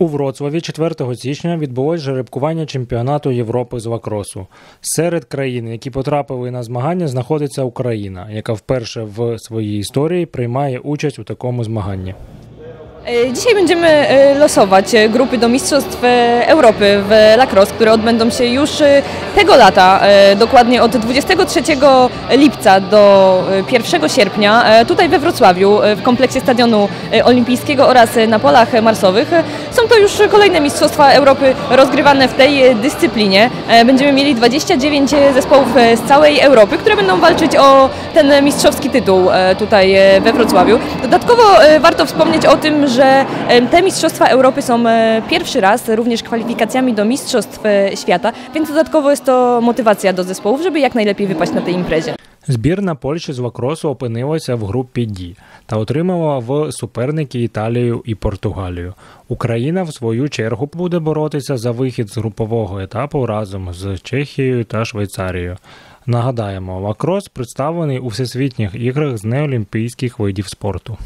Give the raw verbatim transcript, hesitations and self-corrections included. У Вроцлаві четвертого січня відбулось жеребкування Чемпіонату Європи з лакросу. Серед країн, які потрапили на змагання, знаходиться Україна, яка вперше в своїй історії приймає участь у такому змаганні. Dzisiaj będziemy losować grupy do Mistrzostw Europy w Lacrosse, które odbędą się już tego lata, dokładnie od dwudziestego trzeciego lipca do pierwszego sierpnia, tutaj we Wrocławiu, w kompleksie Stadionu Olimpijskiego oraz na polach marsowych. Są to już kolejne Mistrzostwa Europy rozgrywane w tej dyscyplinie. Będziemy mieli dwadzieścia dziewięć zespołów z całej Europy, które będą walczyć o ten mistrzowski tytuł tutaj we Wrocławiu. Dodatkowo warto wspomnieć o tym, że że te Mistrzostwa Europy są pierwszy raz również kwalifikacjami do Mistrzostw Świata, więc dodatkowo jest to motywacja do zespołów, żeby jak najlepiej wypaść na tej imprezie. Збірна Польщі з лакросу опинилася в групі «Ді» та отримала в суперники Італію і Португалію. Україна, в свою чергу, буде боротися за вихід з групового етапу разом з Чехією та Швейцарією. Нагадаємо, лакрос представлений у всесвітніх іграх з неолімпійських видів спорту.